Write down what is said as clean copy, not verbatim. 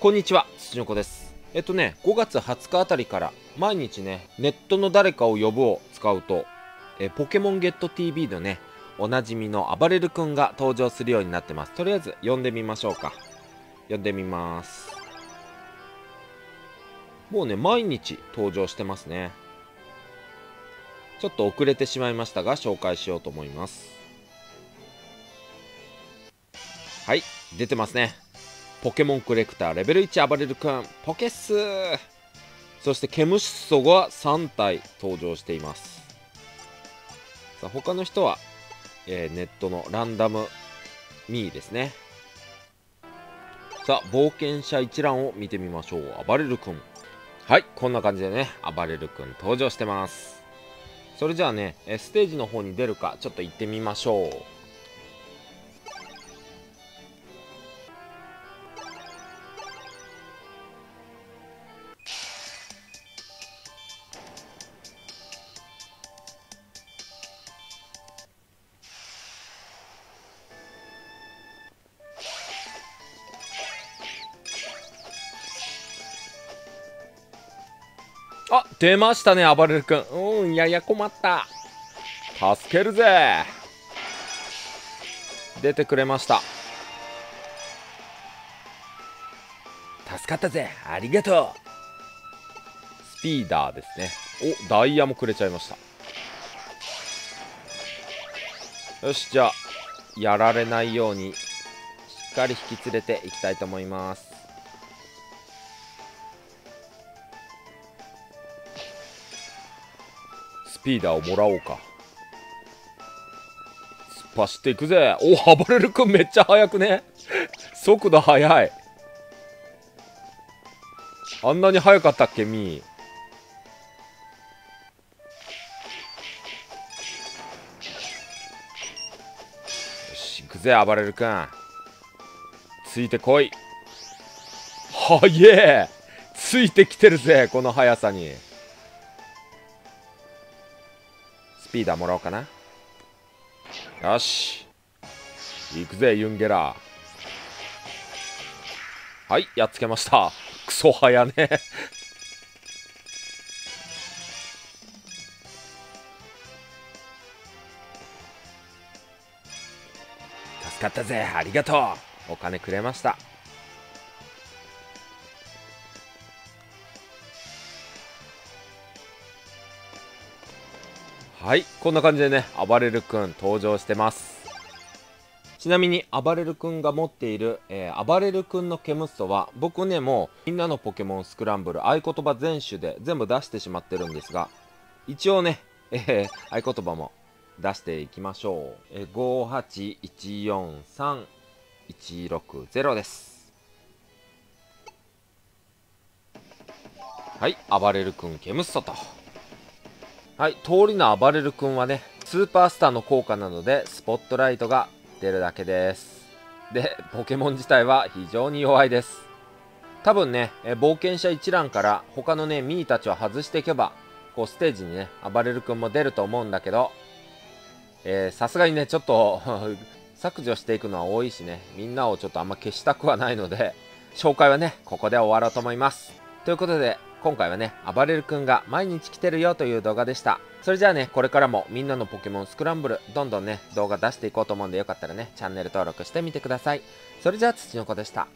こんにちは、つちのこです。5月20日あたりから毎日ね、ネットの誰かを呼ぶを使うと、ポケモンゲット TV のね、おなじみのあばれる君が登場するようになってます。とりあえず呼んでみましょうか。呼んでみます。もうね、毎日登場してますね。ちょっと遅れてしまいましたが、紹介しようと思います。はい、出てますね。ポケモンコレクターレベル1あばれる君、ポケッスー。そしてケムシソが3体登場しています。さあ他の人は、ネットのランダムミーですね。さあ冒険者一覧を見てみましょう。あばれる君、はい、こんな感じでね、あばれる君登場してます。それじゃあね、ステージの方に出るかちょっと行ってみましょう。あ、出ましたね、あばれる君。いやいや、困った。助けるぜ。出てくれました。助かったぜ。ありがとう。スピーダーですね。お、ダイヤもくれちゃいました。よし、じゃあ、やられないように、しっかり引き連れていきたいと思います。スピーダーをもらおうか。突っ走っていくぜ。お、あばれる君めっちゃ速くね。速度速い。あんなに速かったっけ、ミー。よし、行くぜ、あばれる君。ついてこい。はえ、ついてきてるぜ、この速さに。スピーダーもらおうかな。よし、行くぜユンゲラー。はい、やっつけました。クソ早ね。助かったぜ、ありがとう。お金くれました。はい、こんな感じでね、あばれる君登場してます。ちなみに、あばれる君が持っている、あばれる君のケムッソは、僕ね、もう、みんなのポケモンスクランブル、合言葉全種で全部出してしまってるんですが、一応ね、合言葉も出していきましょう。58143-160です。はい、あばれる君ケムッソと。はい、通りのあばれる君はね、スーパースターの効果なのでスポットライトが出るだけです。でポケモン自体は非常に弱いです。多分ね、冒険者一覧から他のねミーたちを外していけば、こうステージにねあばれる君も出ると思うんだけど、さすがにねちょっと削除していくのは多いしね、みんなをちょっとあんま消したくはないので、紹介はねここで終わろうと思います。ということで今回はね、あばれる君が毎日来てるよという動画でした。それじゃあね、これからもみんなのポケモンスクランブル、どんどんね、動画出していこうと思うんで、よかったらね、チャンネル登録してみてください。それじゃあ、つちのこでした。